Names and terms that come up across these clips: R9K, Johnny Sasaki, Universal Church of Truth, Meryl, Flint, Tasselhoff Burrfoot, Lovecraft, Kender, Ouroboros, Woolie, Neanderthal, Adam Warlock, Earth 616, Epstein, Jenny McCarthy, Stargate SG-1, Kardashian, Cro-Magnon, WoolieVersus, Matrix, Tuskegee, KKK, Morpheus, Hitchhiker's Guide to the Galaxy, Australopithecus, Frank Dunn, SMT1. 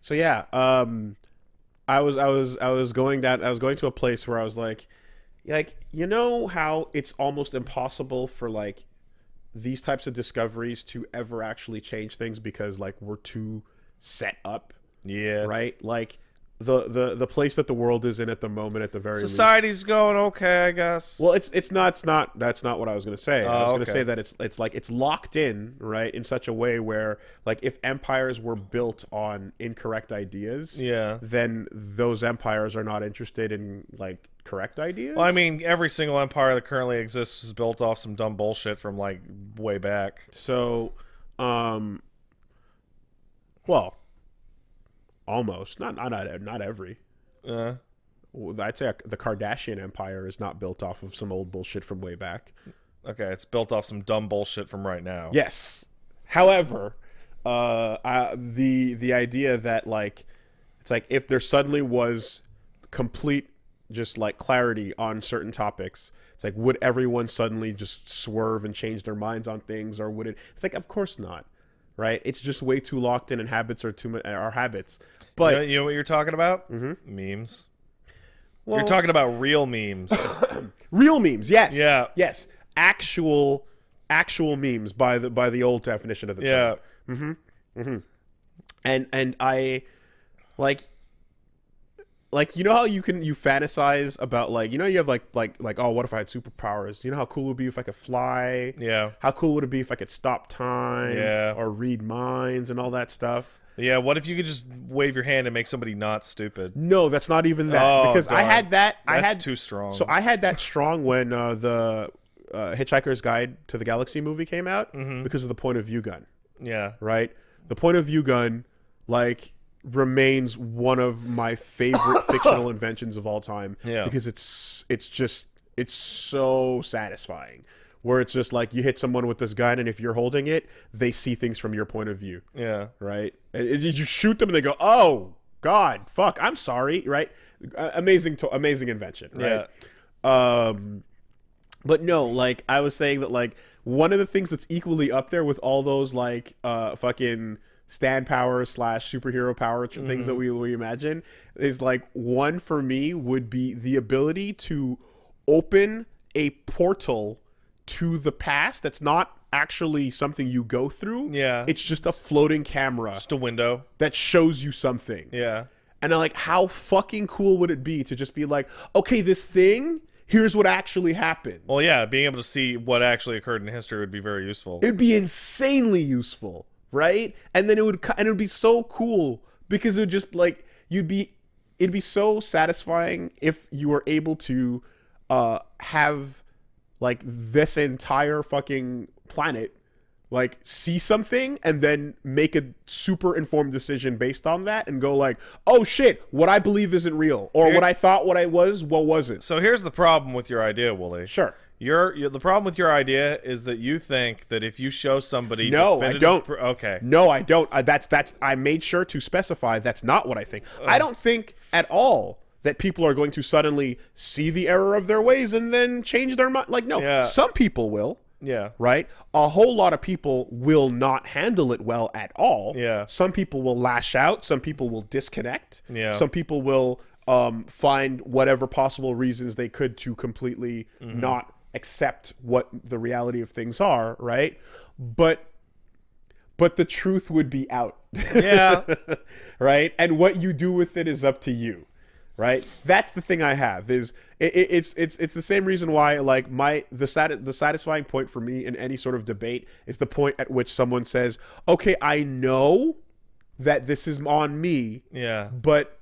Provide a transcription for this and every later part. So yeah, I was going to a place where I was like, you know how it's almost impossible for like these types of discoveries to ever actually change things because like we're too set up. Yeah. Right? Like the place that the world is in at the moment, at the very least. Society's going okay, I guess. Well, it's not that's not what I was gonna say. I was gonna say that it's locked in, right, in such a way where like if empires were built on incorrect ideas, yeah, then those empires are not interested in like correct ideas. Well, I mean, every single empire that currently exists is built off some dumb bullshit from like way back. So well, almost not every. Well, I'd say the Kardashian empire is not built off of some old bullshit from way back. Okay, it's built off some dumb bullshit from right now. Yes. However, the idea that like it's like if there suddenly was complete just like clarity on certain topics, it's like would everyone suddenly just swerve and change their minds on things, or would it? It's like of course not. Right, it's just way too locked in, and habits are too much. Our habits, but you know what you're talking about? Mm-hmm. Memes. Well, you're talking about real memes. Real memes, yes. Yeah. Yes, actual memes by the old definition of the term. Yeah. Mm-hmm. Mm-hmm. And I like you know how you fantasize about like you know you have like oh what if I had superpowers, you know how cool it would be if I could fly, yeah, how cool would it be if I could stop time, yeah, or read minds and all that stuff. Yeah, what if you could just wave your hand and make somebody not stupid? No, that's not even that. Oh, because darn. I had that. That's too strong. So I had that strong when the Hitchhiker's Guide to the Galaxy movie came out, mm-hmm, because of the point of view gun. Yeah, right, the point of view gun like remains one of my favorite fictional inventions of all time, yeah, because it's so satisfying where it's just like you hit someone with this gun and if you're holding it they see things from your point of view, yeah, right, and you shoot them and they go, oh god, fuck, I'm sorry, right, amazing invention, right, yeah. But no, like I was saying that like one of the things that's equally up there with all those like fucking stand power / superhero power things, mm-hmm, that we imagine is like one for me would be the ability to open a portal to the past that's not actually something you go through. Yeah. It's just a floating camera. Just a window. That shows you something. Yeah. And I'm like, how fucking cool would it be to just be like, okay, this thing, here's what actually happened. Well, yeah, being able to see what actually occurred in history would be very useful. It'd be insanely useful. Right, and then it would be so cool because it would just like it'd be so satisfying if you were able to have like this entire fucking planet like see something and then make a super informed decision based on that and go like, oh shit, what I believe isn't real, or what I thought what I was, what was it? So here's the problem with your idea, Wooly. Sure. The problem with your idea is that you think that if you show somebody... No, I don't. Okay. No, I don't. I made sure to specify that's not what I think. Ugh. I don't think at all that people are going to suddenly see the error of their ways and then change their mind. Like, no. Yeah. Some people will. Yeah. Right? A whole lot of people will not handle it well at all. Yeah. Some people will lash out. Some people will disconnect. Yeah. Some people will find whatever possible reasons they could to completely, mm-hmm, not... accept what the reality of things are, right? But the truth would be out. Yeah. Right? And what you do with it is up to you. Right? That's the thing I have is it's the same reason why like the satisfying point for me in any sort of debate is the point at which someone says, "Okay, I know that this is on me." Yeah. "But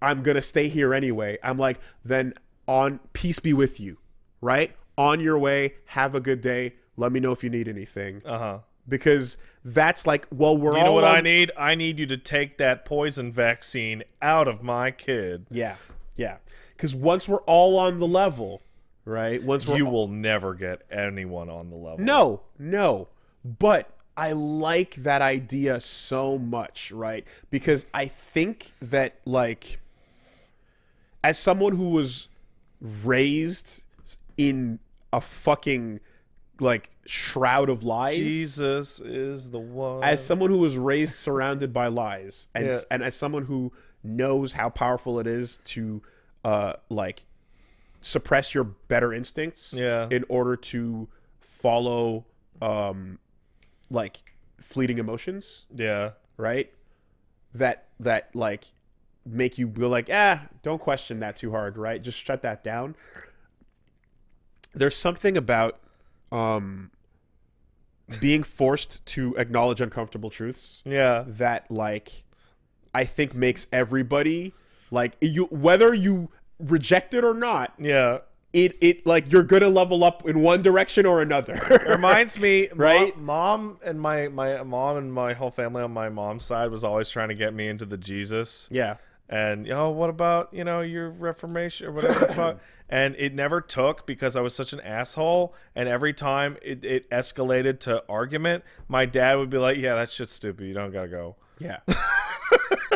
I'm going to stay here anyway." I'm like, "Then on peace be with you." Right? On your way, have a good day. Let me know if you need anything. Uh-huh. Because that's like, well, we're all... You know what I need? I need you to take that poison vaccine out of my kid. Yeah, yeah. Because once we're all on the level, right? Once we're... You will never get anyone on the level. No, no. But I like that idea so much, right? Because I think that, like, as someone who was raised in a fucking like shroud of lies. Jesus is the one. As someone who was raised surrounded by lies, and yeah, and as someone who knows how powerful it is to like suppress your better instincts, yeah, in order to follow like fleeting emotions, yeah, right, that like make you go like, ah, don't question that too hard, right, just shut that down. There's something about being forced to acknowledge uncomfortable truths, yeah, that like I think makes everybody like, you, whether you reject it or not, yeah, it like you're gonna level up in one direction or another. Reminds me, right, mom and my mom and my whole family on my mom's side was always trying to get me into the Jesus, yeah, and, you know, what about, you know, your Reformation or whatever the fuck? And it never took because I was such an asshole. And every time it escalated to argument, my dad would be like, yeah, that shit's stupid. You don't gotta go. Yeah.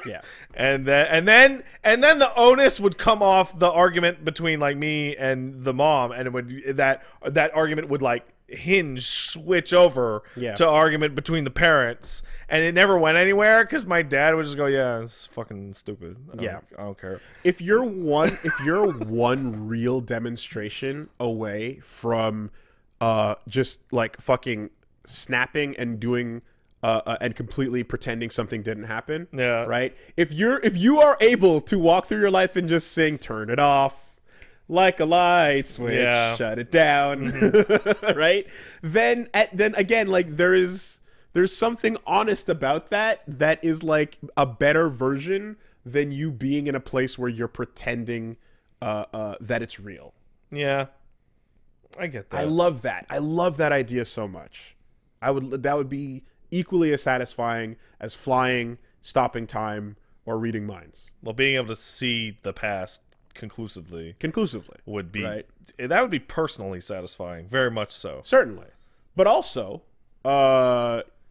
Yeah. And then the onus would come off the argument between like me and the mom, and it would, that argument would like hinge switch over, yeah, to argument between the parents, and it never went anywhere because my dad would just go, yeah, it's fucking stupid. Yeah, I don't care. If you're one, if you're one real demonstration away from just like fucking snapping and doing and completely pretending something didn't happen, yeah, right, if you are able to walk through your life and just sing "Turn It Off Like a Light Switch," yeah, shut it down, mm-hmm, right, then again, like there's something honest about that is like a better version than you being in a place where you're pretending that it's real. Yeah, I get that. I love that idea so much. That would be equally as satisfying as flying, stopping time, or reading minds. Well, being able to see the past conclusively would be, right, that would be personally satisfying, very much so, certainly. But also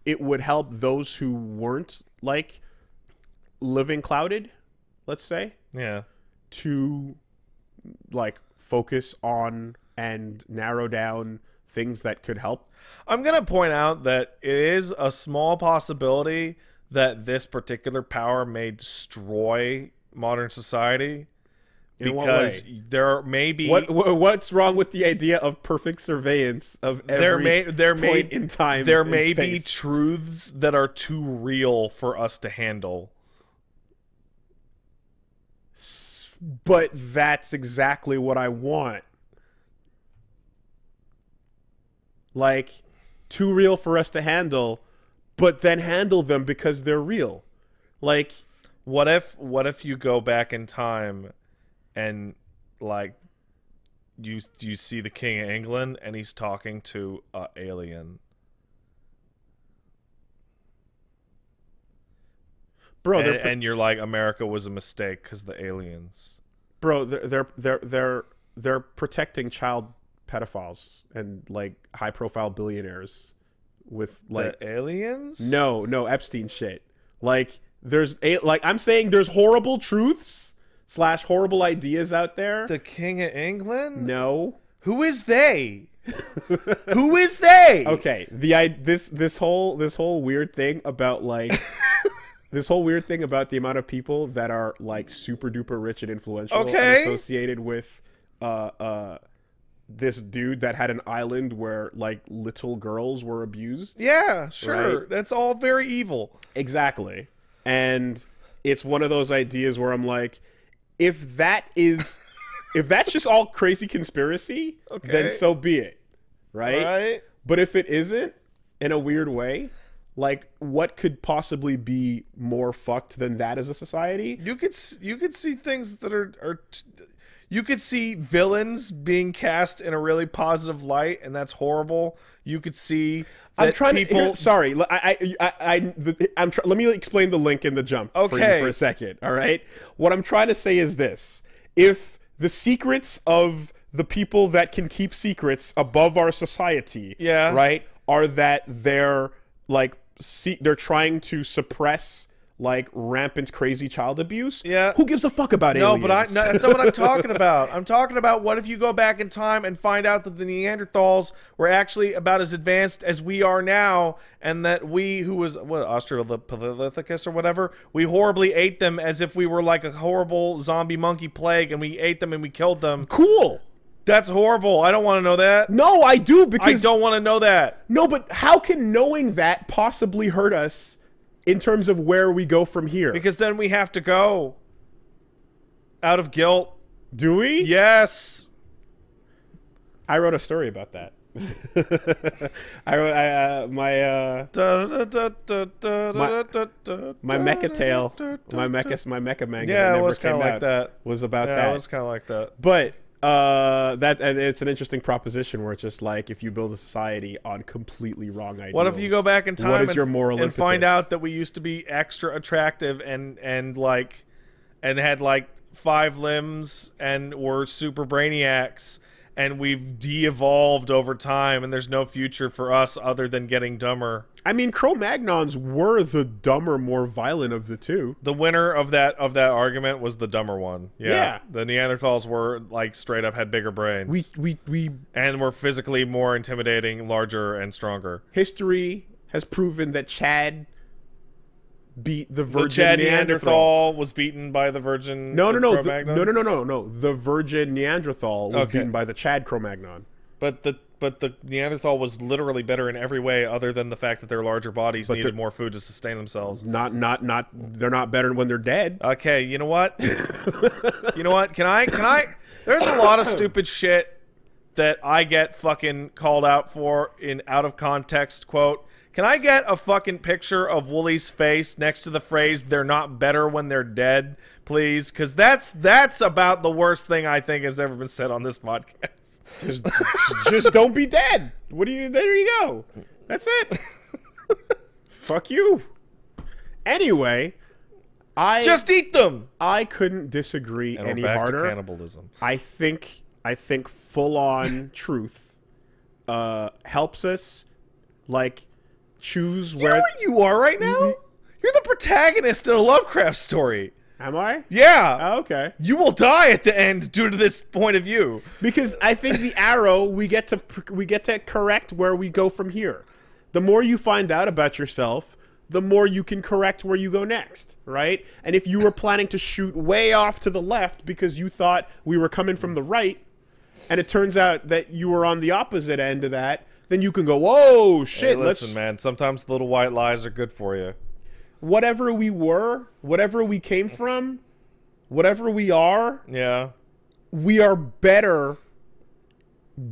it would help those who weren't like living clouded, let's say, yeah, to like focus on and narrow down things that could help. I'm gonna point out that it is a small possibility that this particular power may destroy modern society. In because what way? There may be what's wrong with the idea of perfect surveillance of every point in time? There may be truths that are too real for us to handle. But that's exactly what I want. Like, too real for us to handle, but then handle them because they're real. Like, what if you go back in time and like you see the King of England and he's talking to an alien? Bro, and you're like, America was a mistake because the aliens. Bro, they're protecting child pedophiles and like high profile billionaires with like the aliens? No, Epstein shit. Like I'm saying there's horrible truths / horrible ideas out there. The King of England? No. Who is they? Who is they? Okay. This whole weird thing about like this whole weird thing about the amount of people that are like super duper rich and influential, okay, and associated with this dude that had an island where like little girls were abused. Yeah, sure. Right? That's all very evil. Exactly. And it's one of those ideas where I'm like, if that's just all crazy conspiracy, okay, then so be it, right? But if it isn't, in a weird way, like what could possibly be more fucked than that as a society? You could see things that are you could see villains being cast in a really positive light, and that's horrible. You could see that I'm trying people... to hear, sorry, I'm let me explain the link in the jump, okay, for a second, all right? What I'm trying to say is this. If the secrets of the people that can keep secrets above our society, yeah, right, are that they're trying to suppress like rampant crazy child abuse. Yeah. Who gives a fuck about aliens? No, but no, that's not what I'm talking about. I'm talking about what if you go back in time and find out that the Neanderthals were actually about as advanced as we are now, and that we, who was what, Australopithecus or whatever, we horribly ate them as if we were like a horrible zombie monkey plague, and we ate them and we killed them. Cool. That's horrible. I don't want to know that. No, I do, because I don't want to know that. No, but how can knowing that possibly hurt us in terms of where we go from here? Because then we have to go out of guilt. Do we? Yes. I wrote a story about that. I wrote my mecha tale, my mecha manga. Yeah, it was kind of like that. Was about that. Yeah, it was kind of like that. But. And it's an interesting proposition where it's just like, if you build a society on completely wrong ideas, what if you go back in time and find out that we used to be extra attractive and had like 5 limbs and were super brainiacs, and we've de-evolved over time, and there's no future for us other than getting dumber? I mean, Cro-Magnons were the dumber, more violent of the two. The winner of that argument was the dumber one. Yeah, yeah. The Neanderthals were like straight up had bigger brains. And were physically more intimidating, larger, and stronger. History has proven that Chad beat the virgin Neanderthal was beaten by the virgin. The virgin Neanderthal was beaten by the Chad Cro-Magnon. But the Neanderthal was literally better in every way, other than the fact that their larger bodies needed more food to sustain themselves. They're not better when they're dead. Okay, you know what? You know what? Can I? There's a lot of stupid shit that I get fucking called out for in out of context quote. Can I get a fucking picture of Wooly's face next to the phrase "they're not better when they're dead," please? Because that's about the worst thing I think has ever been said on this podcast. Just don't be dead. What do you? There you go. That's it. Fuck you. Anyway, just eat them. I couldn't disagree any harder. Cannibalism. I think full on truth helps us like choose where. You know where you are right now? You're the protagonist in a Lovecraft story. Am I? Yeah. Oh, okay. You will die at the end due to this point of view. Because I think the arrow, we get to correct where we go from here. The more you find out about yourself, the more you can correct where you go next, right? And if you were planning to shoot way off to the left because you thought we were coming from the right, and it turns out that you were on the opposite end of that, then you can go, whoa, shit. Hey, listen, man, sometimes little white lies are good for you. Whatever we were, whatever we came from, whatever we are, yeah, we are better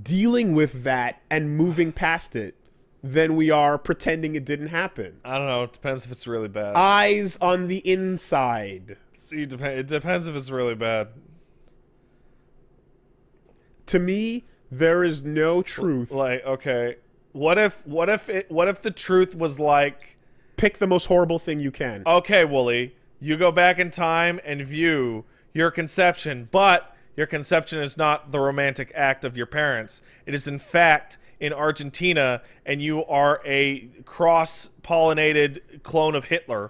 dealing with that and moving past it than we are pretending it didn't happen. I don't know. It depends if it's really bad. Eyes on the inside. See, it depends if it's really bad. To me, there is no truth. Like, okay, what if the truth was like, pick the most horrible thing you can. Okay, Wooly, you go back in time and view your conception, but your conception is not the romantic act of your parents. It is, in fact, in Argentina, and you are a cross-pollinated clone of Hitler.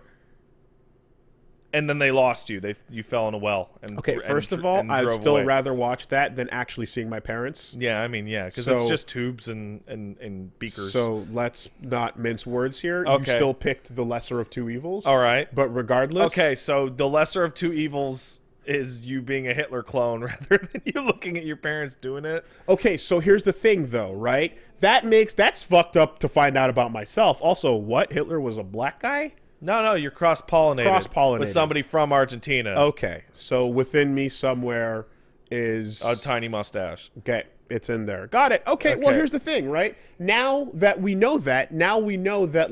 And then they lost you. You fell in a well. And, okay, first of all, I'd still rather watch that than actually seeing my parents. Yeah, I mean, yeah, because it's just tubes and beakers. So let's not mince words here. Okay. You still picked the lesser of two evils. All right. But regardless. Okay, so the lesser of two evils is you being a Hitler clone rather than you looking at your parents doing it. Okay, so here's the thing, though, right? That's fucked up to find out about myself. Also, what? Hitler was a black guy? No, you're cross-pollinated. Cross-pollinated. With somebody from Argentina. Okay. So within me somewhere is a tiny mustache. Okay. It's in there. Got it. Okay. Well, here's the thing, right? Now that we know that,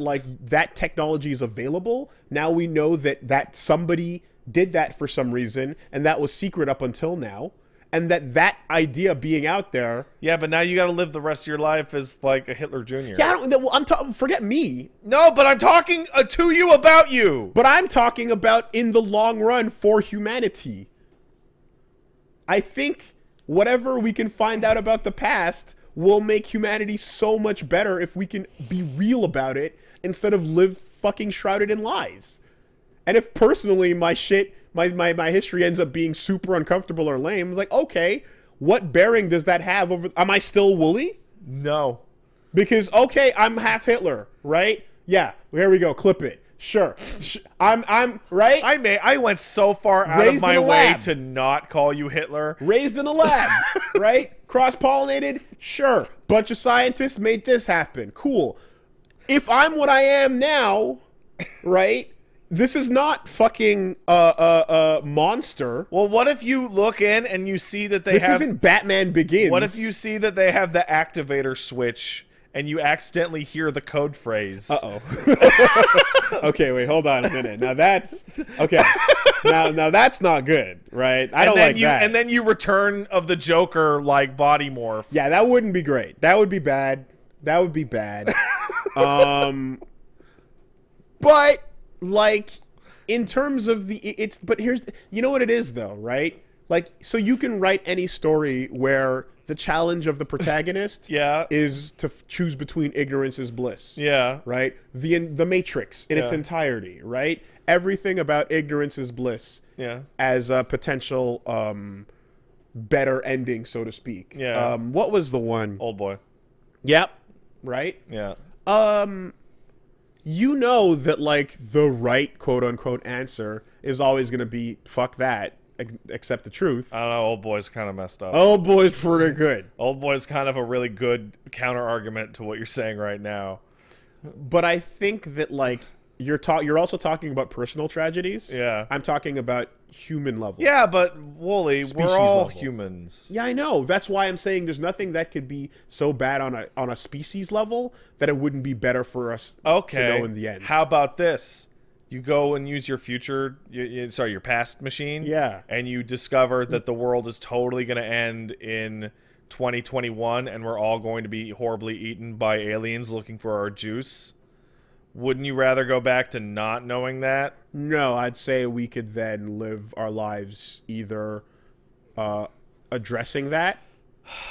like, that technology is available. Now we know that somebody did that for some reason, and that was secret up until now. And that idea being out there. Yeah, but now you got to live the rest of your life as like a Hitler Jr. Yeah, forget me. No, but I'm talking to you about you. But I'm talking about in the long run for humanity. I think whatever we can find out about the past will make humanity so much better if we can be real about it instead of live fucking shrouded in lies. And if personally my shit, my history ends up being super uncomfortable or lame, it's like, okay, what bearing does that have over, am I still woolly? No. Because, okay, I'm half Hitler, right? Yeah, there we go, clip it. Sure. I'm right? I went so far out of my way to not call you Hitler. Raised in a lab, right? Cross-pollinated? Sure. Bunch of scientists made this happen. Cool. If I'm what I am now, right? This is not fucking Monster. Well, what if you look in and you see that they have... This isn't Batman Begins. What if you see that they have the activator switch and you accidentally hear the code phrase? Uh-oh. Okay, wait, hold on a minute. Now that's... Okay. Now that's not good, right? I don't like that. And then you return of the Joker, like, body morph. Yeah, that wouldn't be great. That would be bad. That would be bad. But... Like, in terms of the, it's, but here's, you know what it is though, right? Like, so you can write any story where the challenge of the protagonist yeah. is to choose between ignorance is bliss. Yeah. Right? The Matrix in yeah. its entirety, right? Everything about ignorance is bliss. Yeah. As a potential better ending, so to speak. Yeah. What was the one? Oldboy. Yep. Right? Yeah. You know that, like, the right quote-unquote answer is always going to be, fuck that, accept the truth. I don't know, Oldboy's kind of messed up. Oldboy's pretty good. Oldboy's kind of a really good counter-argument to what you're saying right now. But I think that, like, you're also talking about personal tragedies. Yeah. I'm talking about human level. Yeah, but, Wooly, we're all humans. Yeah, I know. That's why I'm saying there's nothing that could be so bad on a species level that it wouldn't be better for us to know in the end. How about this? You go and use your your past machine. Yeah. And you discover that the world is totally going to end in 2021 and we're all going to be horribly eaten by aliens looking for our juice. Wouldn't you rather go back to not knowing that? No, I'd say we could then live our lives either addressing that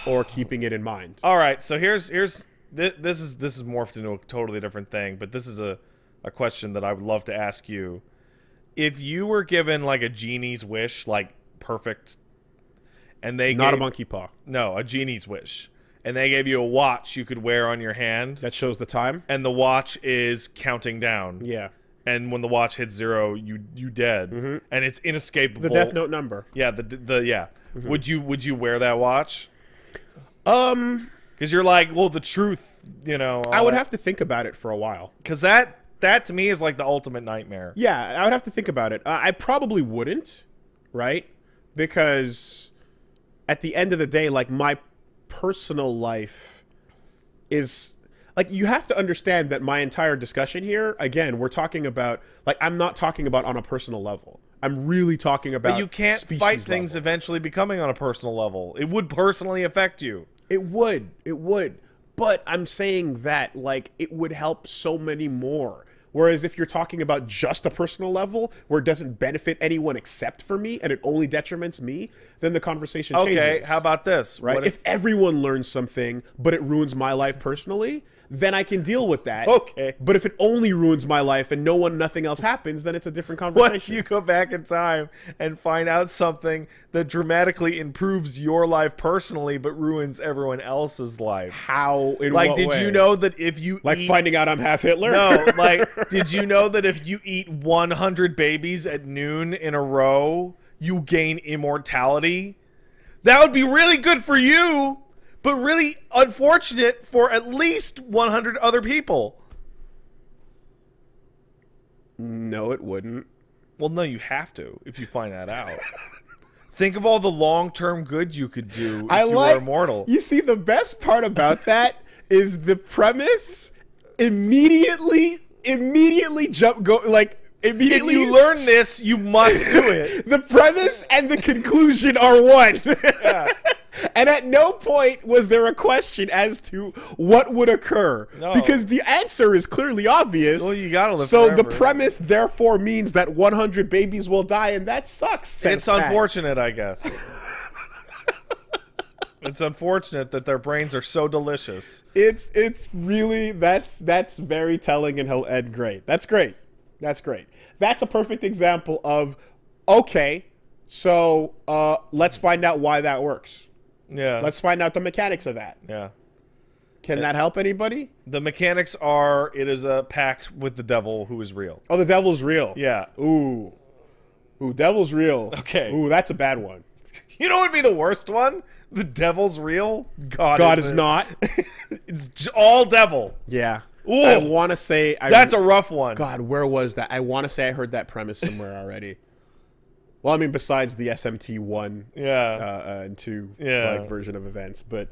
or keeping it in mind. All right, so this is morphed into a totally different thing, but this is a question that I would love to ask you. If you were given like a genie's wish, like perfect, and they not a monkey paw. No, a genie's wish. And they gave you a watch you could wear on your hand. That shows the time. And the watch is counting down. Yeah. And when the watch hits zero, you dead. Mm-hmm. And it's inescapable. The Death Note number. Yeah. Yeah. Mm-hmm. Would you wear that watch? Because you're like, well, the truth, you know. I would have to think about it for a while. Because that to me is like the ultimate nightmare. Yeah, I would have to think about it. I probably wouldn't, right? Because at the end of the day, like my personal life is like, you have to understand that my entire discussion here, again, we're talking about, like, I'm not talking about on a personal level. I'm really talking about, but you can't fight things eventually becoming on a personal level. It would personally affect you. It would. But I'm saying that, like, it would help so many more. Whereas if you're talking about just a personal level where it doesn't benefit anyone except for me and it only detriments me, then the conversation changes. Okay, how about this? Right? If everyone learns something but it ruins my life personally, then I can deal with that. Okay. But if it only ruins my life and nothing else happens, then it's a different conversation. What if you go back in time and find out something that dramatically improves your life personally but ruins everyone else's life? How? In what way? Like, did you know that if you like eat... finding out I'm half Hitler? No, like, did you know that if you eat 100 babies at noon in a row, you gain immortality? That would be really good for you, but really unfortunate for at least 100 other people. No, it wouldn't. Well, no, you have to if you find that out. Think of all the long-term good you could do if you were immortal. You see, the best part about that is the premise immediately immediately if you learn this, you must do it. The premise and the conclusion are one. Yeah. And at no point was there a question as to what would occur. No. Because the answer is clearly obvious. Well, you gotta live forever. The premise, therefore, means that 100 babies will die, and that sucks. It's unfortunate, I guess. It's unfortunate that their brains are so delicious. It's really, that's very telling and great. That's great. That's great. That's a perfect example of, okay, so let's find out why that works. Yeah. Let's find out the mechanics of that. Yeah. Can that help anybody? The mechanics are, it is a pact with the devil who is real. Oh, the devil's real. Yeah. Ooh. Ooh, devil's real. Okay. Ooh, that's a bad one. You know what would be the worst one? The devil's real. God is not. It's all devil. Yeah. Ooh, I want to say... that's a rough one. God, where was that? I want to say I heard that premise somewhere already. Well, I mean, besides the SMT1 and 2 like, version of events, but...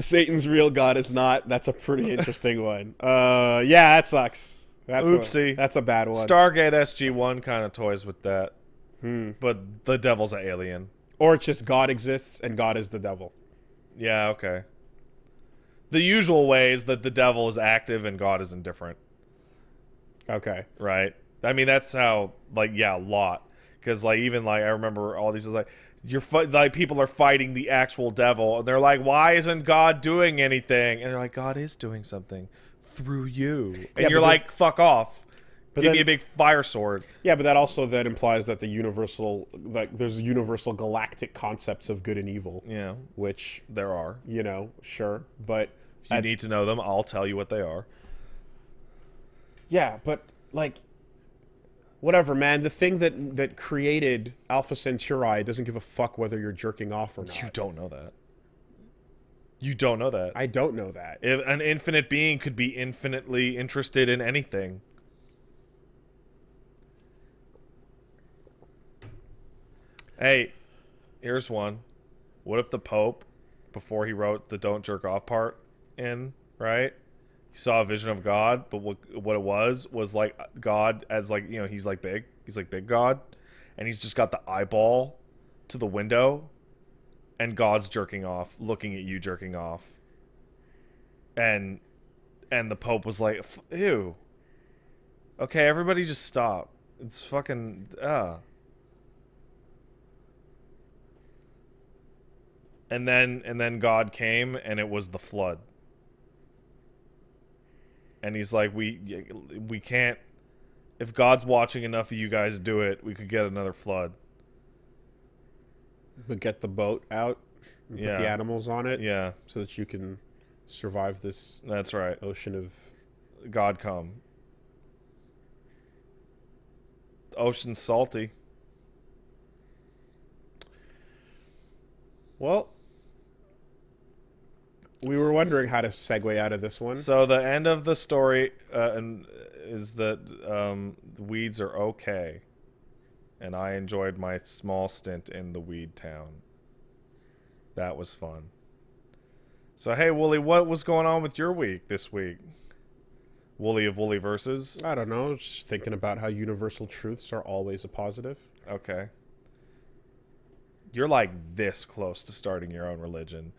Satan's real, God is not. That's a pretty interesting one. Yeah, that sucks. That's oopsie. That's a bad one. Stargate SG-1 kind of toys with that. Hmm. But the devil's an alien. Or it's just God exists and God is the devil. Yeah, okay. The usual ways that the devil is active and God is indifferent. Okay. Right? I mean, that's how, like, yeah, a lot. Because, like, even, like, I remember all these, like... like people are fighting the actual devil, and they're like, "Why isn't God doing anything?" And they're like, "God is doing something through you." And you're like, "Fuck off! But give me a big fire sword." Yeah, but that also then implies that the universal, like, there's universal galactic concepts of good and evil. Yeah, which there are. You know, sure, but if you need to know them, I'll tell you what they are. Yeah, but like. Whatever, man. The thing that created Alpha Centauri doesn't give a fuck whether you're jerking off or not. You don't know that. You don't know that. I don't know that. If an infinite being could be infinitely interested in anything. Hey, here's one. What if the Pope, before he wrote the don't jerk off part in, right? He saw a vision of God, but what it was like God as, like, you know, he's like big. He's like big God. And he's just got the eyeball to the window. And God's jerking off, looking at you jerking off. And the Pope was like, ew. Okay, everybody just stop. It's fucking, And then God came and it was the flood. And he's like, we can't, if God's watching enough of you guys do it, we could get another flood. But get the boat out, and put the animals on it, so that you can survive this. That's right. Ocean of God come. The ocean's salty. Well. We were wondering how to segue out of this one. So the end of the story is that the weeds are okay. And I enjoyed my small stint in the weed town. That was fun. So, hey, Wooly, what was going on with your week this week? Wooly of Wooly Versus? I don't know. Just thinking about how universal truths are always a positive. Okay. You're like this close to starting your own religion.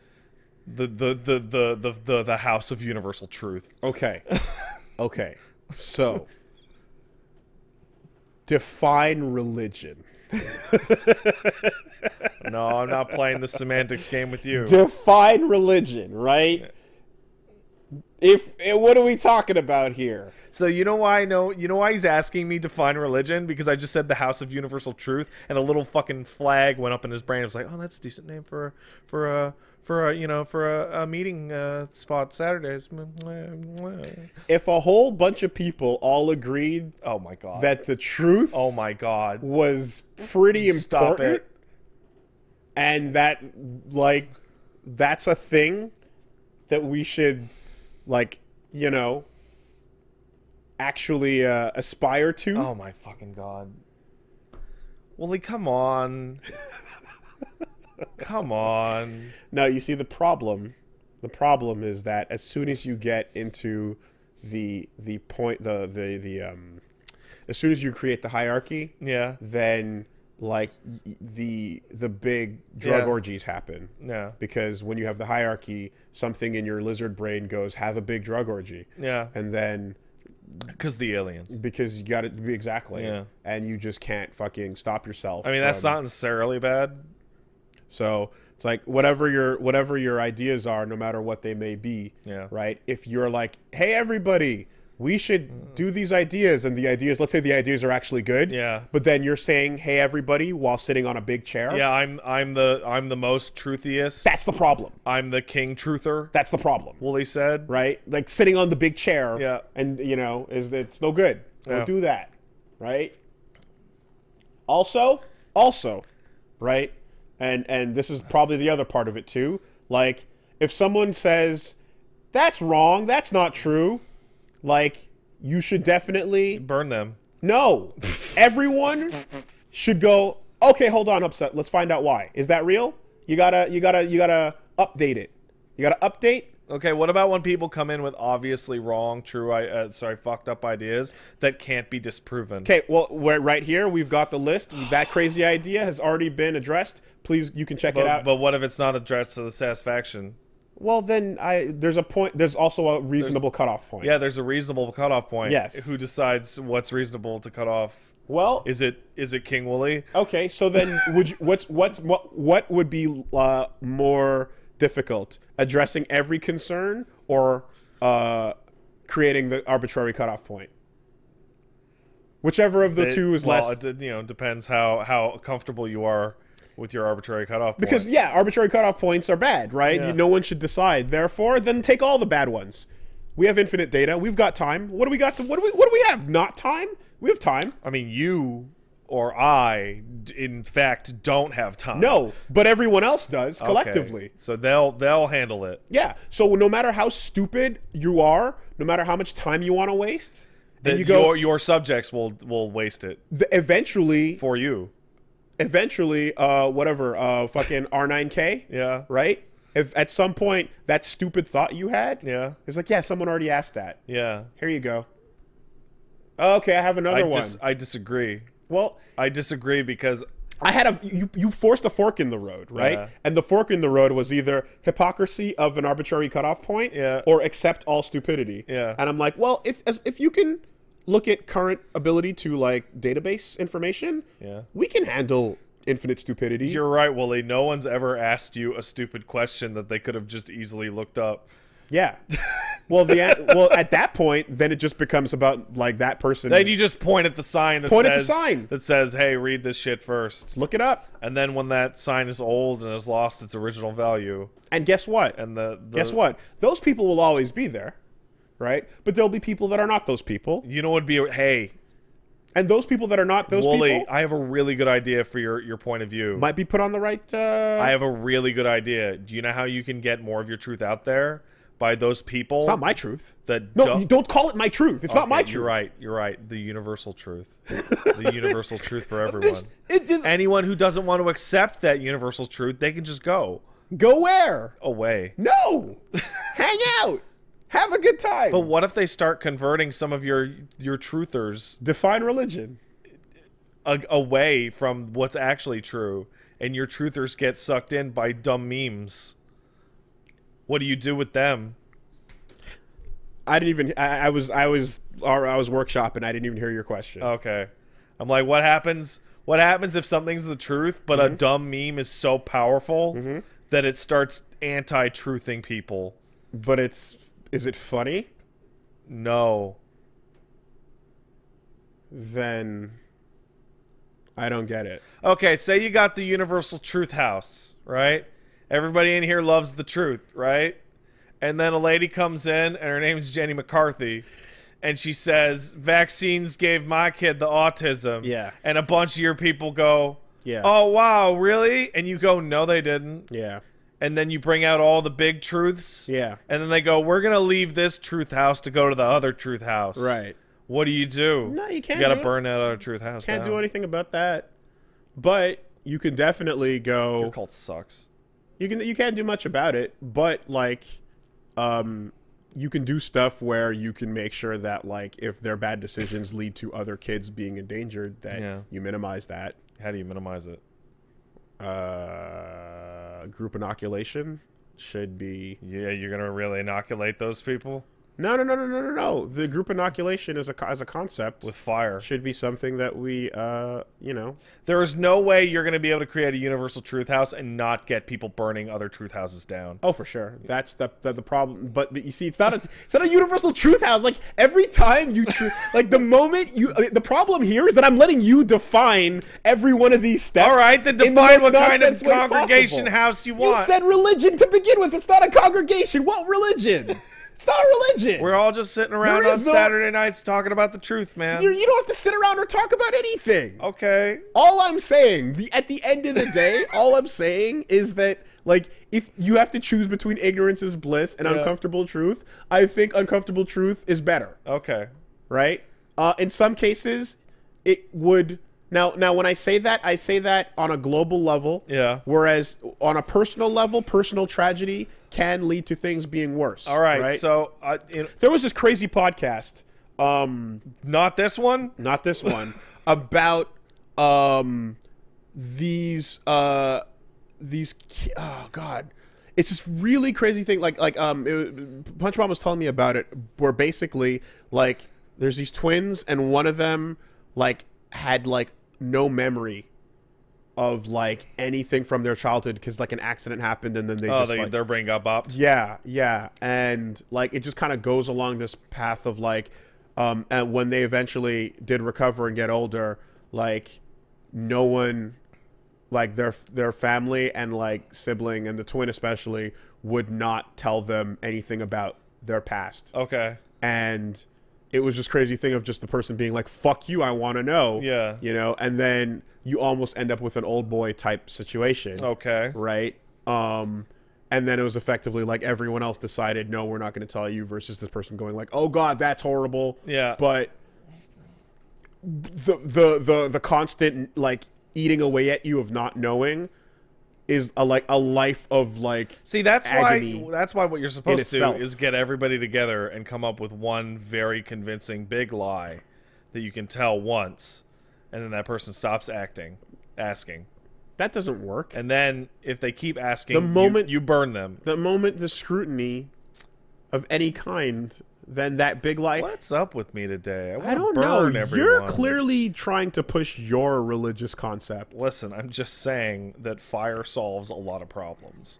The House of Universal Truth. Okay. Okay. So define religion. No, I'm not playing the semantics game with you. Define religion, right? If what are we talking about here? So you know why I know, you know why he's asking me to define religion? Because I just said the House of Universal Truth and a little fucking flag went up in his brain. It was like, oh, that's a decent name for a meeting spot Saturdays. If a whole bunch of people all agreed, oh my god, that the truth, oh my god, was pretty important, stop it, and that, like, that's a thing that we should, like, you know, actually aspire to. Oh my fucking god, Wooly, come on. Come on. No, you see, the problem is that as soon as you get into as soon as you create the hierarchy, then, like, the big drug orgies happen. Yeah. Because when you have the hierarchy, something in your lizard brain goes, have a big drug orgy. Yeah. And then because the aliens. Because you got it exactly. Yeah. And you just can't fucking stop yourself. I mean, that's not necessarily bad. So it's like whatever your ideas are, no matter what they may be, right? If you're like, hey, everybody, we should do these ideas, and the ideas, let's say the ideas are actually good. Yeah. But then you're saying, hey, everybody, while sitting on a big chair. Yeah, I'm the most truthiest. That's the problem. I'm the king truther. That's the problem. Wooly said. Right? Like sitting on the big chair. Yeah. And, you know, it's no good. Don't do that. Right? Also, right? And this is probably the other part of it too. Like, if someone says, that's wrong, that's not true, like, you should definitely... burn them. No. Everyone should go, okay, hold on, upset. Let's find out why. Is that real? You gotta update it. You gotta update. Okay, what about when people come in with obviously wrong, fucked up ideas that can't be disproven? Okay, well, we're right here. We've got the list. That crazy idea has already been addressed. Please, you can check it out. But what if it's not addressed to the satisfaction? Well, then there's a point. There's also a reasonable cutoff point. Yeah, there's a reasonable cutoff point. Yes. Who decides what's reasonable to cut off? Well, is it King Wooly? Okay, so then what would be more difficult, addressing every concern or creating the arbitrary cutoff point? Whichever of the two is less. Well, it, you know, depends how comfortable you are with your arbitrary cutoff point. Because, yeah, arbitrary cutoff points are bad, right? Yeah. No one should decide. Therefore, then take all the bad ones. We have infinite data. We've got time. What do we got? What do we have? Not time? We have time. I mean, you or I, in fact, don't have time. No, but everyone else does collectively. Okay. So they'll handle it. Yeah. So no matter how stupid you are, no matter how much time you want to waste, then you go. Your subjects will waste it eventually for you. Eventually, fucking R9K, yeah, right? If at some point that stupid thought you had, yeah, it's like, yeah, someone already asked that, yeah, here you go. Okay, I have another one. I disagree. Well, I disagree because I had you forced a fork in the road, right? Yeah. And the fork in the road was either hypocrisy of an arbitrary cutoff point, yeah, or accept all stupidity, yeah. And I'm like, well, if you can look at current ability to, like, database information, yeah, we can handle infinite stupidity. You're right, Wooly. No one's ever asked you a stupid question that they could have just easily looked up. Yeah. Well, at that point, then it just becomes about, like, that person. Then you just point at the sign that says, hey, read this shit first. Look it up. And then when that sign is old and has lost its original value. And guess what? And guess what? Those people will always be there. Right? But there'll be people that are not those people. You know what would be, hey. And those people that are not those people. I have a really good idea for your point of view. Might be put on the right. I have a really good idea. Do you know how you can get more of your truth out there? By those people. It's not my truth. Don't call it my truth. It's not my truth. You're right. You're right. The universal truth. The universal truth for everyone. Anyone who doesn't want to accept that universal truth, they can just go. Go where? Away. No. Hang out. Have a good time. But what if they start converting some of your truthers? Define religion. Away from what's actually true, and your truthers get sucked in by dumb memes. What do you do with them? I didn't even. I was workshopping. I didn't even hear your question. Okay, I'm like, what happens? What happens if something's the truth, but a dumb meme is so powerful that it starts anti-truthing people? But it's. Is it funny? No. Then I don't get it. Okay, say you got the Universal Truth House, right? Everybody in here loves the truth, right? And then a lady comes in, and her name is Jenny McCarthy, and she says, vaccines gave my kid the autism. Yeah. And a bunch of your people go, yeah. Oh, wow, really? And you go, no, they didn't. Yeah. And then you bring out all the big truths. Yeah. And then they go, we're going to leave this truth house to go to the other truth house. Right. What do you do? No, you can't. You got to burn that other truth house down. Can't do anything about that. But you can definitely go. Your cult sucks. You can't do much about it. But, like, you can do stuff where you can make sure that, like, if their bad decisions lead to other kids being endangered, that you minimize that. How do you minimize it? Group inoculation should be. Yeah, you're gonna really inoculate those people? No. The group inoculation as a concept with fire should be something that we, you know. There is no way you're going to be able to create a universal truth house and not get people burning other truth houses down. Oh, for sure. That's the problem. But you see, it's not a universal truth house. Like every time you, the problem here is that I'm letting you define every one of these steps. All right, then define what kind of congregation house you want. You said religion to begin with. It's not a congregation. What religion? It's not religion. We're all just sitting around on Saturday nights talking about the truth, man. You don't have to sit around or talk about anything. Okay. All I'm saying, at the end of the day, all I'm saying is that, like, if you have to choose between ignorance is bliss and uncomfortable truth, I think uncomfortable truth is better. Okay. Right? In some cases, it would... Now, when I say that on a global level. Yeah. Whereas on a personal level, personal tragedy can lead to things being worse. All right. So there was this crazy podcast. Not this one. Not this one. About these. Oh God, it's this really crazy thing. Punch Mom was telling me about it. Where basically like there's these twins and one of them had no memory of anything from their childhood because an accident happened and then they their brain got bopped. Yeah And it just kind of goes along this path of and when they eventually did recover and get older, no one, their family and sibling and the twin especially would not tell them anything about their past. Okay. And it was just crazy thing of just the person being like, fuck you, I want to know. Yeah. You know, and then you almost end up with an Oldboy type situation. Okay. Right? And then it was effectively everyone else decided, no, we're not going to tell you, versus this person going oh God, that's horrible. Yeah. But the constant eating away at you of not knowing is a life of see, that's agony. That's why what you're supposed to do is get everybody together and come up with one very convincing big lie that you can tell once, and then that person stops asking. That doesn't work. And then if they keep asking, the moment you burn them, the moment the scrutiny of any kind, then that big lie. What's up with me today? I don't know. You're clearly trying to push your religious concept. Listen, I'm just saying that fire solves a lot of problems.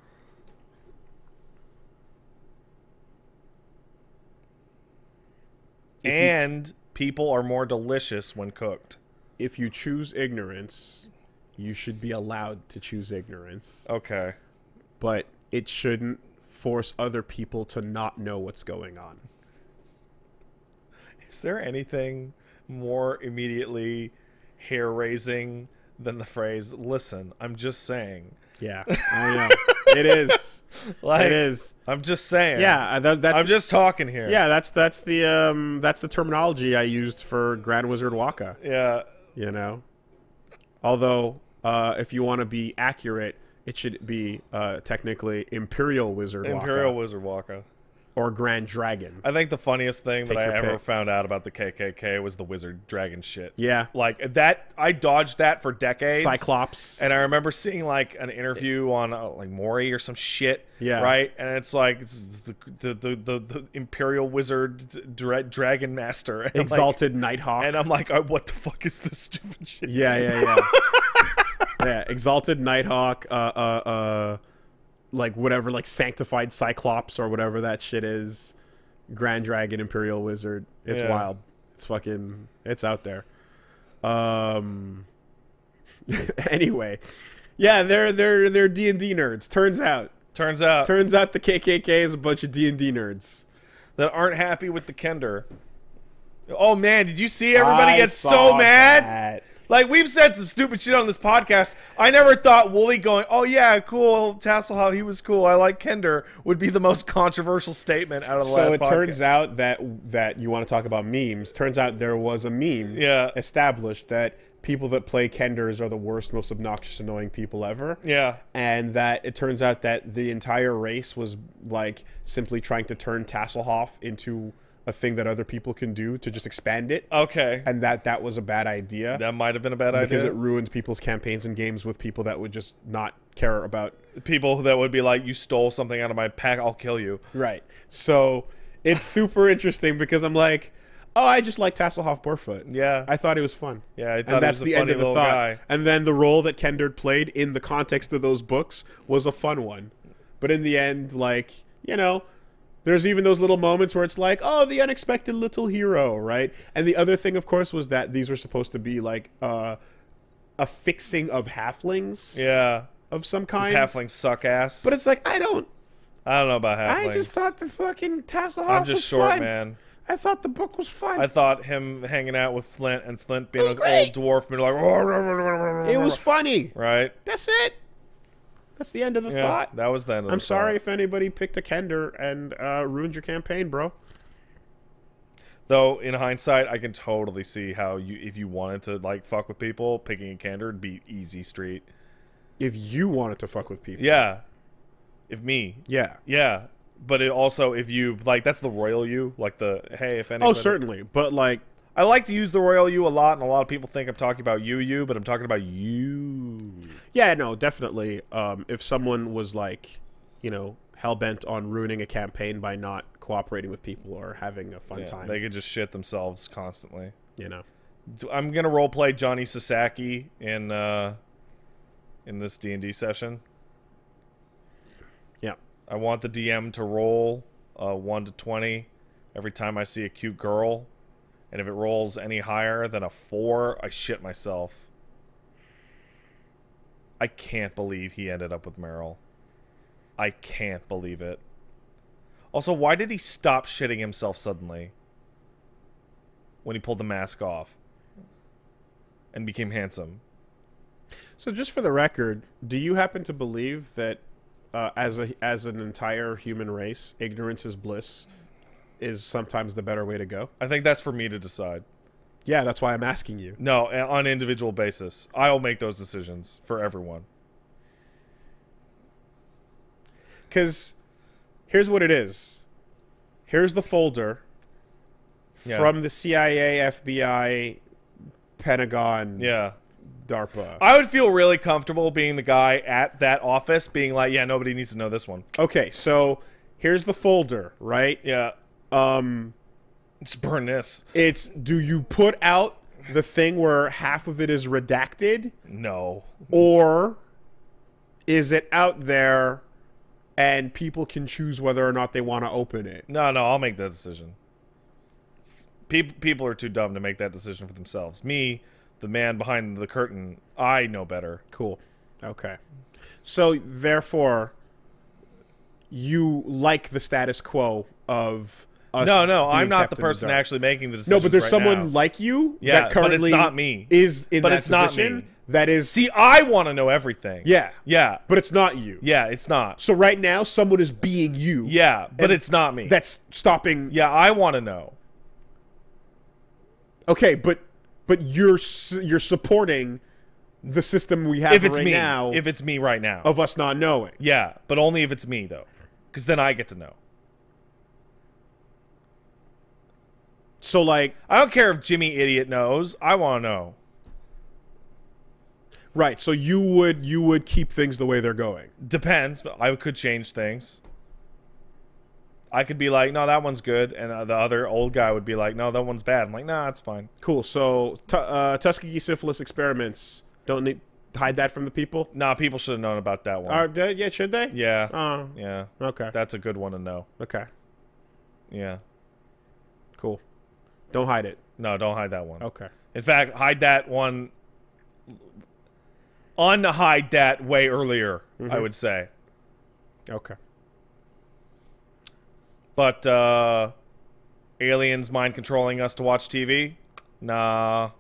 And people are more delicious when cooked. If you choose ignorance, you should be allowed to choose ignorance. Okay. But it shouldn't force other people to not know what's going on. Is there anything more immediately hair-raising than the phrase, listen, I'm just saying? Yeah, I know. It is. It is. I'm just saying. Yeah. I'm just talking here. Yeah, that's the terminology I used for Grand Wizard Waka. Yeah. You know? Although, if you want to be accurate, it should be technically Imperial Wizard Waka. Imperial Wizard Waka. Or Grand Dragon. I think the funniest thing that I ever found out about the KKK was the wizard dragon shit. Yeah. That, I dodged that for decades. Cyclops. And I remember seeing, an interview on, Maury or some shit. Yeah. Right? And it's the Imperial Wizard Dragon Master. And Exalted Nighthawk. And I'm what the fuck is this stupid shit? Yeah. Yeah, Exalted Nighthawk, whatever, Sanctified Cyclops or whatever that shit is. Grand Dragon, Imperial Wizard. It's wild. It's fucking... It's out there. Anyway. Yeah, they're D&D nerds. Turns out. Turns out the KKK is a bunch of D&D nerds. That aren't happy with the Kender. Oh, man, did you see? Everybody gets so mad. We've said some stupid shit on this podcast. I never thought Wooly going, oh, yeah, cool, Tasselhoff, he was cool, I like Kender, would be the most controversial statement out of the last podcast. So it turns out that you want to talk about memes. Turns out there was a meme established that people that play Kenders are the worst, most obnoxious, annoying people ever. Yeah. And that it turns out that the entire race was, simply trying to turn Tasselhoff into... a thing that other people can do to just expand it. Okay. And that was a bad idea. That might have been a bad idea. Because it ruined people's campaigns and games with people that would just not care about... People that would be like, you stole something out of my pack, I'll kill you. Right. So It's super interesting because I'm like, oh, I just like Tasselhoff Burrfoot. Yeah, I thought it was fun. Yeah, I thought and that's the end of the thought. Guy. And then the role that Kender played in the context of those books was a fun one, but in the end, like, you know, there's even those little moments where it's like, oh, the unexpected little hero, right? And the other thing, of course, was that these were supposed to be like a fixing of halflings. Yeah, of some kind. Halflings suck ass. But it's like I don't know about halflings. I just thought the fucking Tasselhoff. I'm just short, man. I thought the book was fun. I thought him hanging out with Flint and Flint being an old dwarf, being like, it was funny, right? That's it. That's the end of the thought. That was the end of the thought. I'm sorry if anybody picked a Kender and ruined your campaign, bro. Though in hindsight, I can totally see how you, if you wanted to like fuck with people, picking a Kender would be easy street. If you wanted to fuck with people, yeah. If me, yeah, yeah. But it also, if you, like, that's the royal you, like the, hey, if anybody... Oh, certainly, but, like... I like to use the royal you a lot, and a lot of people think I'm talking about you, but I'm talking about you. Yeah, no, definitely. If someone was, like, you know, hell-bent on ruining a campaign by not cooperating with people or having a fun time. They could just shit themselves constantly. You know. I'm going to roleplay Johnny Sasaki in this D&D session. Yeah. I want the DM to roll 1 to 20 every time I see a cute girl. And if it rolls any higher than a 4, I shit myself. I can't believe he ended up with Meryl. I can't believe it. Also, why did he stop shitting himself suddenly when he pulled the mask off and became handsome? So just for the record, do you happen to believe that as an entire human race, ignorance is bliss is sometimes the better way to go? I think that's for me to decide. Yeah, that's why I'm asking you. No, on an individual basis. I'll make those decisions for everyone. Because here's what it is. Here's the folder from the CIA, FBI, Pentagon. Yeah. DARPA. I would feel really comfortable being the guy at that office being like, yeah, nobody needs to know this one. Okay, so here's the folder, right? Yeah. Let's burn this. It's, do you put out the thing where half of it is redacted? No. Or is it out there and people can choose whether or not they want to open it? No, no, I'll make that decision. People are too dumb to make that decision for themselves. Me... the man behind the curtain, I know better. Cool. Okay. So, therefore, you like the status quo of us. No, no, I'm not the person actually making the decisions. No, but there's someone like you that currently but it's not me. Is in that position. That is... See, I want to know everything. Yeah. Yeah. But it's not you. Yeah, it's not. So, right now, someone is being you. Yeah, but it's not me. That's stopping... Yeah, I want to know. Okay, but... But you're supporting the system we have right now. If it's me right now. Of us not knowing. Yeah, but only if it's me, though. Because then I get to know. So, like... I don't care if Jimmy Idiot knows. I want to know. Right, so you would keep things the way they're going. Depends, but I could change things. I could be like, no, that one's good, and the other old guy would be like, no, that one's bad. I'm like, nah, it's fine. Cool. So Tuskegee syphilis experiments don't need hide that from the people. Nah, people should have known about that one. Yeah, should they? Yeah. Yeah. Okay. That's a good one to know. Okay. Yeah. Cool. Don't hide it. No, don't hide that one. Okay. In fact, hide that one. Unhide that way earlier, I would say. Okay. But, aliens mind controlling us to watch TV? Nah.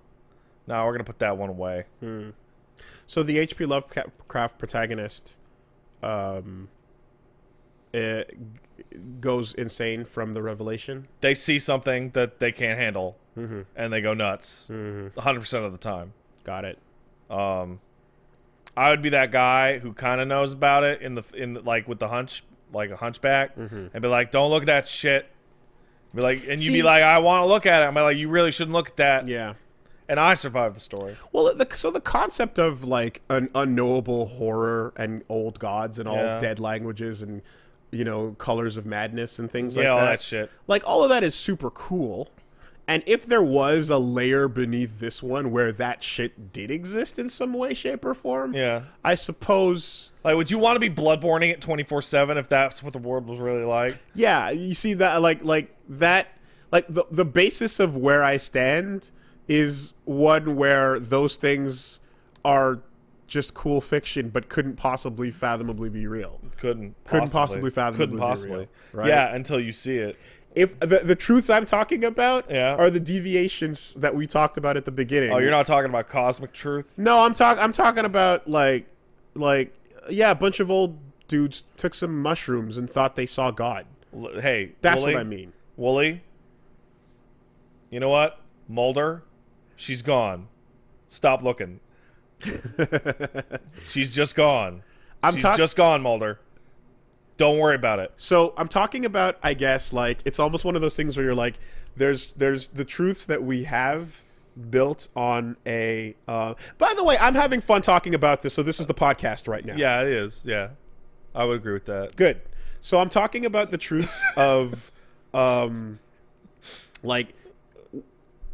Nah, we're going to put that one away. Hmm. So the H.P. Lovecraft protagonist goes insane from the revelation? They see something that they can't handle, and they go nuts 100% of the time. Got it. I would be that guy who kind of knows about it like with the hunch. Like a hunchback, and be like, "Don't look at that shit." Be like, and you'd be like, "I want to look at it." I'm like, "You really shouldn't look at that." Yeah, and I survived the story. Well, so the concept of like an unknowable horror and old gods and all dead languages and you know, Colors of Madness and things like that. Yeah, all that shit. Like, all of that is super cool. And if there was a layer beneath this one where that shit did exist in some way, shape, or form, yeah, I suppose. Like, would you want to be bloodborning it 24/7 if that's what the world was really like? Yeah, you see that, like the basis of where I stand is one where those things are just cool fiction, but couldn't possibly fathomably be real. Couldn't possibly fathomably be real. Right? Yeah, until you see it. If the truths I'm talking about are the deviations that we talked about at the beginning. Oh, you're not talking about cosmic truth? No, I'm talking about like a bunch of old dudes took some mushrooms and thought they saw God. Hey, that's Wooly, what I mean. Wooly, you know what? Mulder, she's gone. Stop looking. She's just gone. She's just gone, Mulder. Don't worry about it. So I'm talking about, I guess, like, it's almost one of those things where you're like, there's the truths that we have built on a... by the way, I'm having fun talking about this, so this is the podcast right now. Yeah, it is. Yeah. I would agree with that. Good. So I'm talking about the truths of, like...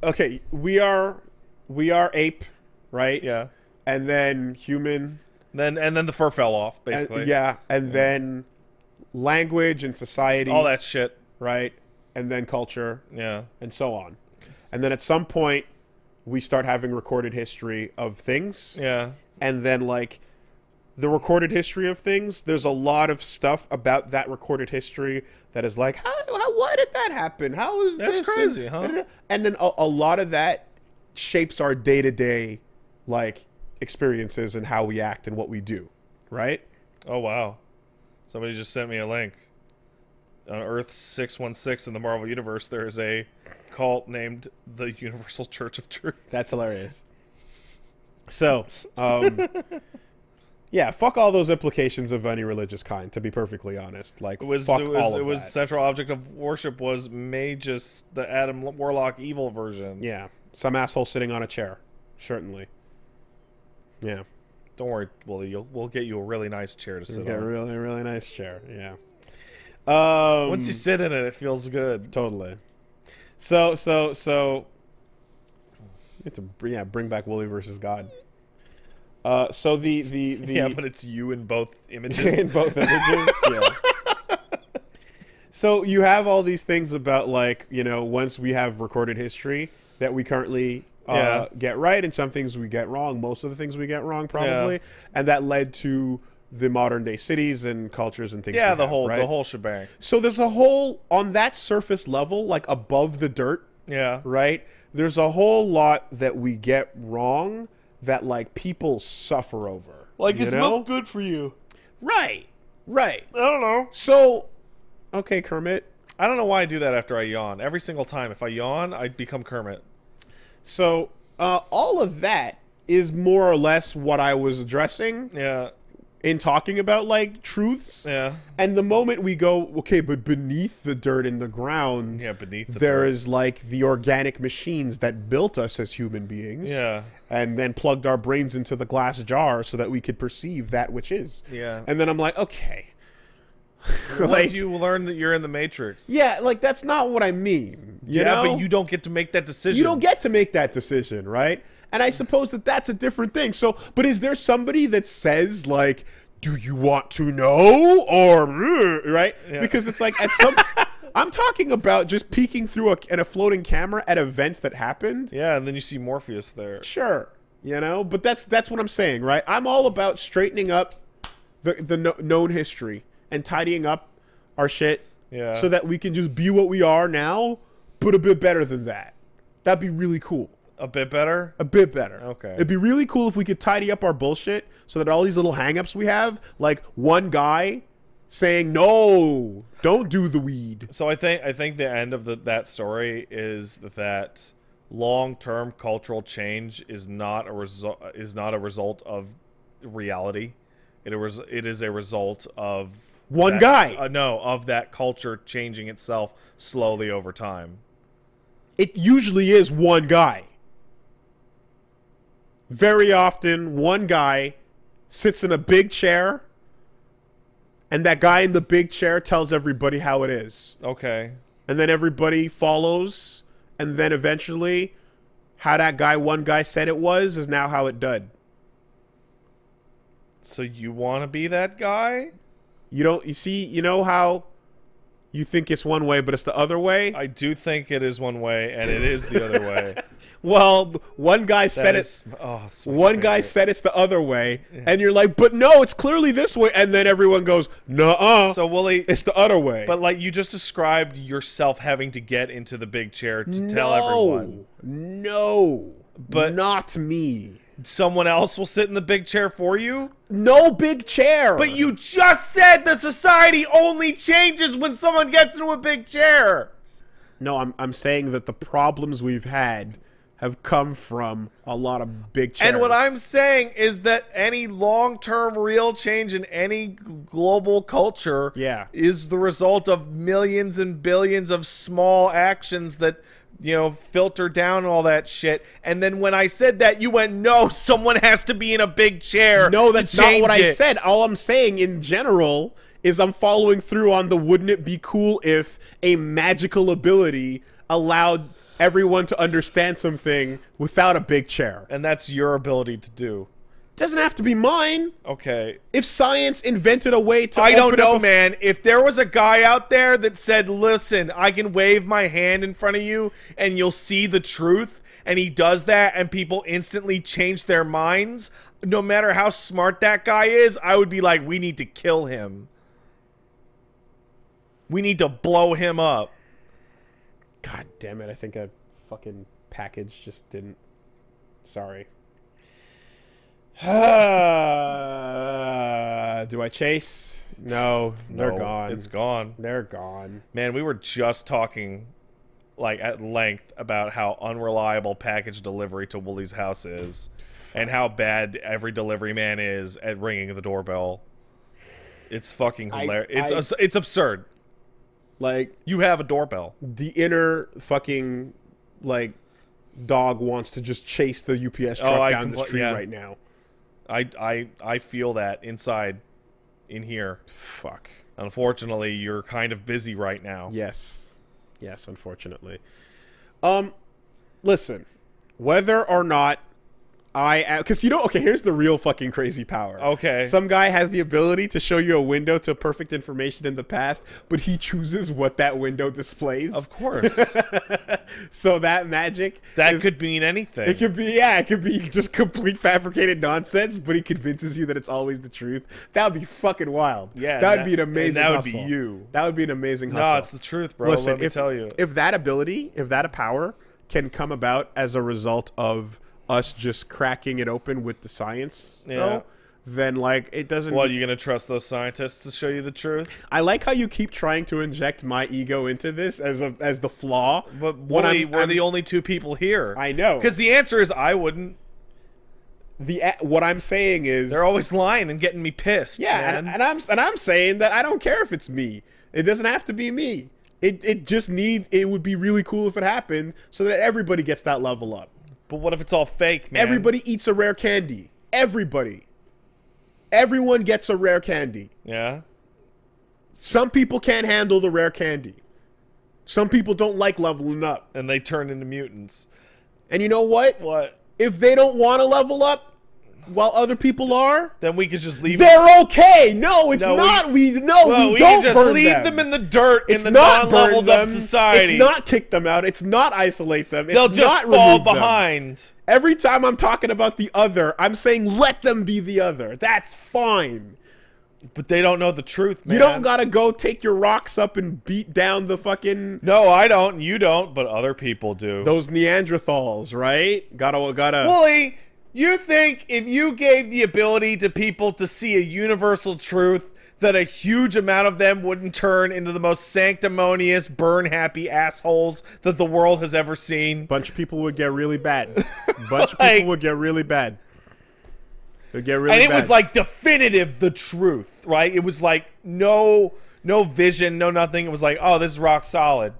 Okay, we are ape, right? Yeah. And then human. And then the fur fell off, basically. And then... language and society, all that shit, right? And then culture, yeah, and so on. And then at some point we start having recorded history of things, yeah. And then, like, the recorded history of things, there's a lot of stuff about that recorded history that is like, why did that happen? How is that's this? Crazy, huh? And then a lot of that shapes our day-to-day, like, experiences and how we act and what we do, right? Oh, wow. Somebody just sent me a link. On Earth 616 in the Marvel Universe, there is a cult named the Universal Church of Truth. That's hilarious. So, yeah, fuck all those implications of any religious kind, to be perfectly honest. Like, fuck all of that. Central object of worship was Magus, the Adam Warlock evil version. Yeah, some asshole sitting on a chair, certainly. Yeah. Don't worry, Willie. We'll get you a really nice chair to sit on. A really, really nice chair. Yeah. Once you sit in it, it feels good. Totally. So. You have to, yeah, bring back Willie versus God. So the yeah, but it's you in both images. In both images. Yeah. So you have all these things about, like, you know, once we have recorded history that we currently. Get right, and some things we get wrong. Most of the things we get wrong, probably, and that led to the modern day cities and cultures and things. Yeah, the whole shebang. So there's a whole, on that surface level, like above the dirt. Yeah. Right. There's a whole lot that we get wrong that, like, people suffer over. Like, it's not good for you. Right. Right. I don't know. So, okay, Kermit. I don't know why I do that after I yawn. Every single time, if I yawn, I become Kermit. So, all of that is more or less what I was addressing in talking about, like, truths. Yeah. And the moment we go, okay, but beneath the dirt in the ground, there is, like, the organic machines that built us as human beings. Yeah. And then plugged our brains into the glass jar so that we could perceive that which is. Yeah. And then I'm like, okay. Like, you learn that you're in the Matrix. Yeah, like, that's not what I mean. You know? But you don't get to make that decision. You don't get to make that decision, right? And I suppose that that's a different thing. So, but is there somebody that says, like, do you want to know? Or, right? Yeah. Because it's like, at some... I'm talking about just peeking through a floating camera at events that happened. Yeah, and then you see Morpheus there. Sure. You know? But that's what I'm saying, right? I'm all about straightening up the known history. And tidying up our shit so that we can just be what we are now, but a bit better than that. That'd be really cool. A bit better? A bit better. Okay. It'd be really cool if we could tidy up our bullshit so that all these little hang-ups we have, like one guy saying, no, don't do the weed. So I think the end of that story is that long-term cultural change is not a result of reality. It is a result of... of that culture changing itself slowly over time. It usually is one guy. Very often, one guy sits in a big chair And that guy in the big chair tells everybody how it is. Okay. And then everybody follows. And then eventually, how that guy, one guy said it was, is now how it did. So you want to be that guy? You don't, you see, you know how you think it's one way, but it's the other way? I do think it is one way, and it is the other way. Well, one guy said it. Oh, one guy said it's the other way, and you're like, but no, it's clearly this way. And then everyone goes, nuh-uh. So Willie, it's the other way. But like you just described yourself having to get into the big chair to tell everyone. No, but not me. Someone else will sit in the big chair for you? No big chair. But you just said that society only changes when someone gets into a big chair. No, I'm saying that the problems we've had have come from a lot of big chairs. And what I'm saying is that any long-term real change in any global culture is the result of millions and billions of small actions that, you know, filter down all that shit. And then when I said that, you went, no, someone has to be in a big chair. No, that's not what I said. All I'm saying in general is I'm following through on the wouldn't it be cool if a magical ability allowed everyone to understand something without a big chair. And that's your ability to do. Doesn't have to be mine. Okay. If science invented a way to... I don't know, man. If there was a guy out there that said, listen, I can wave my hand in front of you and you'll see the truth, and he does that and people instantly change their minds, no matter how smart that guy is, I would be like, we need to kill him. We need to blow him up. God damn it, I think a fucking package just didn't... Sorry. Do I chase? No, they're gone. It's gone. They're gone. Man, we were just talking, like, at length about how unreliable package delivery to Wooly's house is. And how bad every delivery man is at ringing the doorbell. It's fucking hilarious. It's absurd. Like, you have a doorbell. The inner fucking, like, dog wants to just chase the UPS truck down the street right now. I feel that inside, in here. Fuck. Unfortunately, you're kind of busy right now. Yes. Yes, unfortunately. Listen, whether or not I am... Because, you know, okay, here's the real fucking crazy power. Okay. Some guy has the ability to show you a window to perfect information in the past, but he chooses what that window displays. Of course. So that magic... That could mean anything. It could be, yeah, it could be just complete fabricated nonsense, but he convinces you that it's always the truth. That would be fucking wild. Yeah. That would be an amazing hustle. That would be you. That would be an amazing hustle. No, it's the truth, bro. Listen, let me tell you. If that ability, if that power can come about as a result of... us just cracking it open with the science, though, then, like, it doesn't... Well, you're going to trust those scientists to show you the truth? I like how you keep trying to inject my ego into this as the flaw. But we're the only two people here. I know. Because the answer is I wouldn't. What I'm saying is... They're always lying and getting me pissed, man. And I'm saying that I don't care if it's me. It doesn't have to be me. It just needs... It would be really cool if it happened so that everybody gets that level up. But what if it's all fake, man? Everybody eats a rare candy. Everybody. Everyone gets a rare candy. Yeah. Some people can't handle the rare candy. Some people don't like leveling up. And they turn into mutants. And you know what? What? If they don't want to level up while other people are... Then we could just leave them. They're okay. No, it's not. We don't just leave them in the dirt in the non-leveled up society. It's not kick them out. It's not isolate them. They'll just fall behind. Every time I'm talking about the other, I'm saying let them be the other. That's fine. But they don't know the truth, man. You don't gotta go take your rocks up and beat down the fucking... No, I don't. You don't. But other people do. Those Neanderthals, right? Gotta... Wooly... You think if you gave the ability to people to see a universal truth that a huge amount of them wouldn't turn into the most sanctimonious, burn-happy assholes that the world has ever seen? Bunch of people would get really bad. Bunch of people would get really bad. They'd get really bad. And it was like definitive the truth, right? It was like no vision, no nothing. It was like, oh, this is rock solid.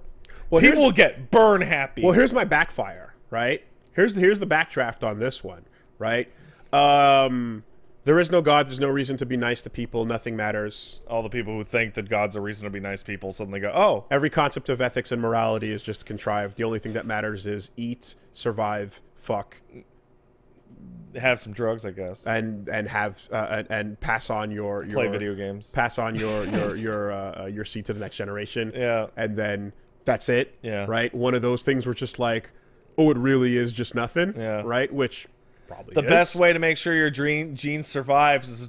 Well, people will get burn-happy. Well, here's my backfire, right? Here's the backdraft on this one. Right? There is no God. There's no reason to be nice to people. Nothing matters. All the people who think that God's a reason to be nice people suddenly go, oh. Every concept of ethics and morality is just contrived. The only thing that matters is eat, survive, fuck. Have some drugs, I guess. And have and pass on your play video games. Pass on your seed to the next generation. Yeah. And then that's it. Yeah. Right? One of those things where just like, oh, it really is just nothing. Yeah. Right? Which... probably the best way to make sure your gene survives is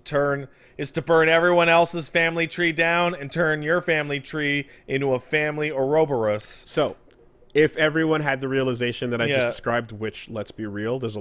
to burn everyone else's family tree down and turn your family tree into a family Ouroboros. So, if everyone had the realization that I just described, which, let's be real, there's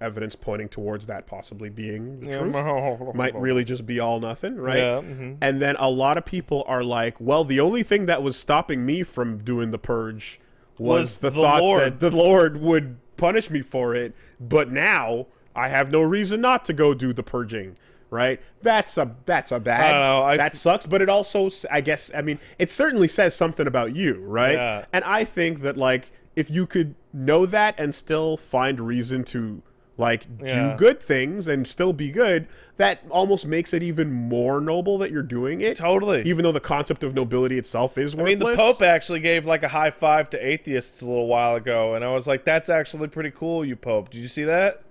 evidence pointing towards that possibly being the truth, might really just be all nothing, right? Yeah, and then a lot of people are like, well, the only thing that was stopping me from doing the purge was the thought that the Lord would... punish me for it, but now I have no reason not to go do the purging, right? That's a bad, I don't know, that sucks, but it also, I guess, I mean, it certainly says something about you, right? Yeah. And I think that, like, if you could know that and still find reason to, like, do good things and still be good, that almost makes it even more noble that you're doing it. Totally. Even though the concept of nobility itself is worthless. I mean, the Pope actually gave, like, a high five to atheists a little while ago, and I was like, that's actually pretty cool, you Pope. Did you see that?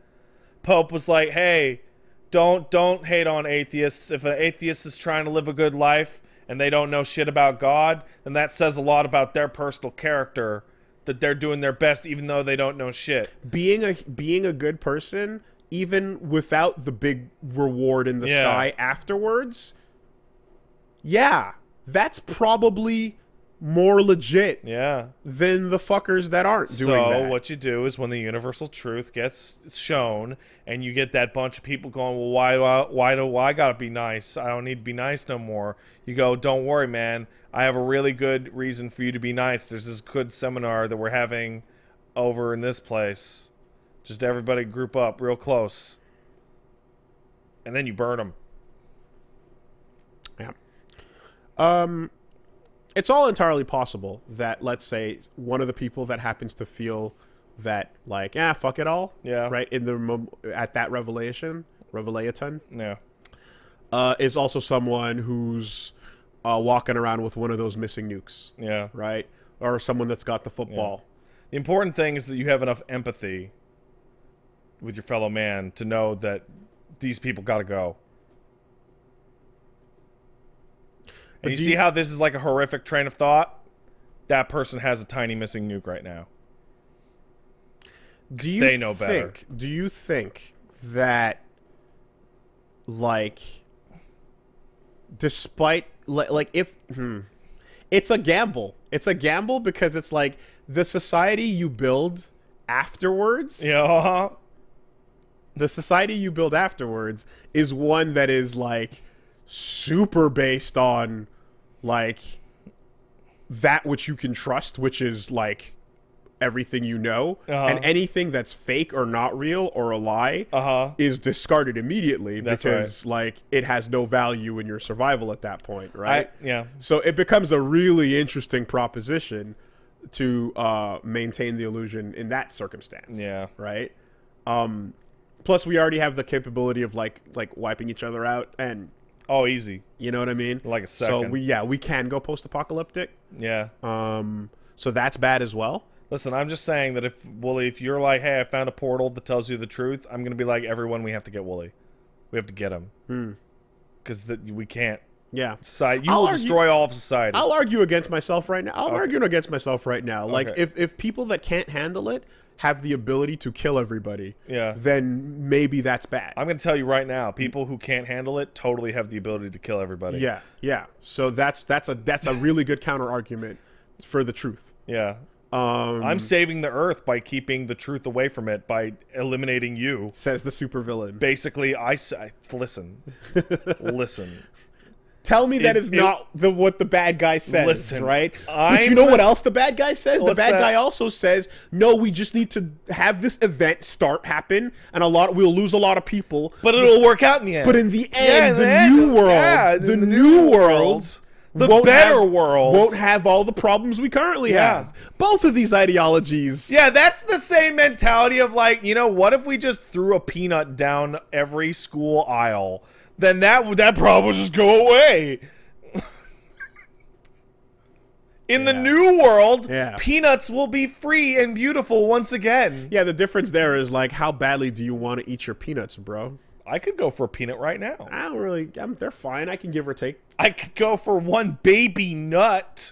Pope was like, hey, don't hate on atheists. If an atheist is trying to live a good life and they don't know shit about God, then that says a lot about their personal character. That they're doing their best even though they don't know shit. Being a good person, even without the big reward in the sky afterwards, yeah, that's probably more legit than the fuckers that aren't doing that. So what you do is when the universal truth gets shown and you get that bunch of people going, well, why do I gotta be nice? I don't need to be nice no more. You go, don't worry, man. I have a really good reason for you to be nice. There's this good seminar that we're having over in this place. Just everybody group up real close. And then you burn them. Yeah. It's all entirely possible that, let's say, one of the people that happens to feel that, like, ah, fuck it all. Yeah. Right? At that revelation. Yeah. Is also someone who's... walking around with one of those missing nukes. Yeah. Right? Or someone that's got the football. Yeah. The important thing is that you have enough empathy with your fellow man to know that these people gotta go. And you see how this is like a horrific train of thought? That person has a tiny missing nuke right now. They know better. Do you think that, like, despite... like, if it's a gamble. It's a gamble because it's like the society you build afterwards. Yeah. The society you build afterwards is one that is like super based on like that which you can trust, which is like everything you know, and anything that's fake or not real or a lie is discarded immediately because like it has no value in your survival at that point, right? Yeah. So it becomes a really interesting proposition to maintain the illusion in that circumstance. Yeah. Right. Plus, we already have the capability of like wiping each other out and easy. You know what I mean? Like a second. So we can go post-apocalyptic. Yeah. So that's bad as well. Listen, I'm just saying that if you're like, hey, I found a portal that tells you the truth, I'm going to be like, everyone, we have to get Wooly. We have to get him. Because we can't. Yeah. Society, you will destroy all of society. I'll argue against myself right now. I'm arguing against myself right now. Like, if people that can't handle it have the ability to kill everybody, then maybe that's bad. I'm going to tell you right now, people who can't handle it totally have the ability to kill everybody. Yeah, yeah. So that's a really good counter-argument for the truth. Yeah. I'm saving the Earth by keeping the truth away from it, by eliminating you. Says the supervillain. Basically, listen. Listen. Tell me that is not what the bad guy says, listen, right? But you know what else the bad guy says? The bad guy also says, no, we just need to have this event happen, and we'll lose a lot of people. But it'll work out in the end. But in the end, the new world... The better world won't have all the problems we currently have. Both of these ideologies. Yeah, that's the same mentality of like, you know, what if we just threw a peanut down every school aisle? Then that problem would just go away. In the new world, peanuts will be free and beautiful once again. Yeah, the difference there is like, how badly do you want to eat your peanuts, bro? I could go for a peanut right now. I don't really. I mean, they're fine. I can give or take. I could go for one baby nut.